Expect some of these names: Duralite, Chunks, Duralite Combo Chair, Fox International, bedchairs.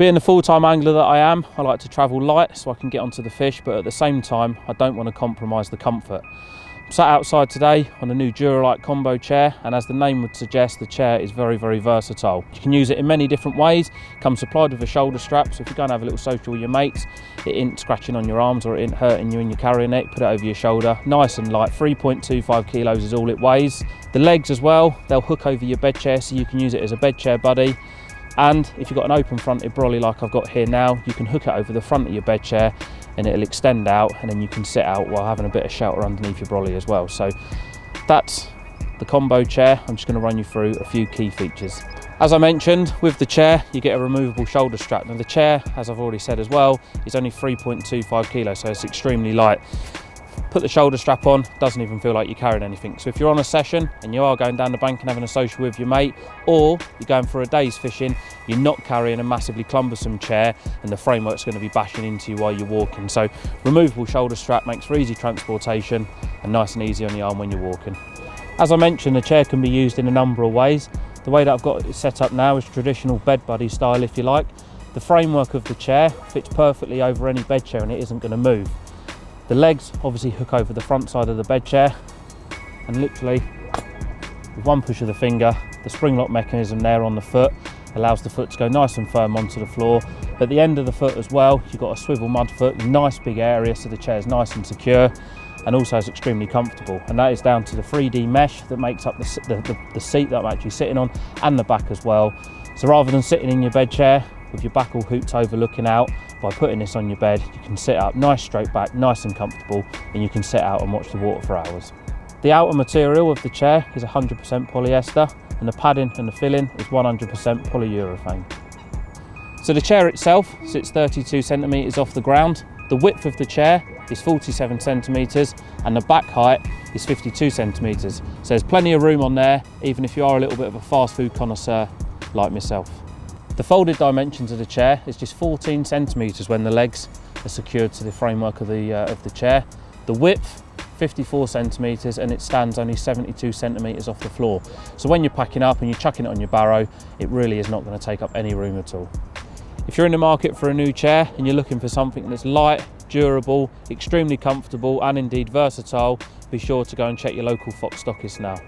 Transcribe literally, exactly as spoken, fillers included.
Being the full-time angler that I am, I like to travel light so I can get onto the fish, but at the same time, I don't want to compromise the comfort. I'm sat outside today on a new Duralite combo chair, and as the name would suggest, the chair is very, very versatile. You can use it in many different ways. It comes supplied with a shoulder strap, so if you go and have a little social with your mates, it ain't scratching on your arms or it ain't hurting you and you're carrying it, put it over your shoulder. Nice and light, three point two five kilos is all it weighs. The legs as well, they'll hook over your bed chair, so you can use it as a bed chair buddy. And if you've got an open fronted brolly like I've got here now, you can hook it over the front of your bed chair and it'll extend out, and then you can sit out while having a bit of shelter underneath your brolly as well. So that's the combo chair. I'm just going to run you through a few key features. As I mentioned, with the chair, you get a removable shoulder strap. Now the chair, as I've already said as well, is only three point two five kilos, so it's extremely light. Put the shoulder strap on, doesn't even feel like you're carrying anything. So if you're on a session and you are going down the bank and having a social with your mate, or you're going for a day's fishing, you're not carrying a massively cumbersome chair and the framework's going to be bashing into you while you're walking. So removable shoulder strap makes for easy transportation and nice and easy on the arm when you're walking. As I mentioned, the chair can be used in a number of ways. The way that I've got it set up now is traditional bed buddy style, if you like. The framework of the chair fits perfectly over any bed chair and it isn't going to move. The legs obviously hook over the front side of the bed chair, and literally with one push of the finger, the spring lock mechanism there on the foot allows the foot to go nice and firm onto the floor. At the end of the foot as well, you've got a swivel mud foot, nice big area, so the chair is nice and secure, and also is extremely comfortable. And that is down to the three D mesh that makes up the, the, the seat that I'm actually sitting on and the back as well. So rather than sitting in your bed chair with your back all hooped over looking out, by putting this on your bed, you can sit up nice straight back, nice and comfortable, and you can sit out and watch the water for hours. The outer material of the chair is one hundred percent polyester, and the padding and the filling is one hundred percent polyurethane. So the chair itself sits thirty-two centimetres off the ground. The width of the chair is forty-seven centimetres and the back height is fifty-two centimetres. So there's plenty of room on there, even if you are a little bit of a fast food connoisseur like myself. The folded dimensions of the chair is just fourteen centimetres when the legs are secured to the framework of the, uh, of the chair. The width, fifty-four centimetres, and it stands only seventy-two centimetres off the floor. So when you're packing up and you're chucking it on your barrow, it really is not going to take up any room at all. If you're in the market for a new chair and you're looking for something that's light, durable, extremely comfortable, and indeed versatile, be sure to go and check your local Fox stockists now.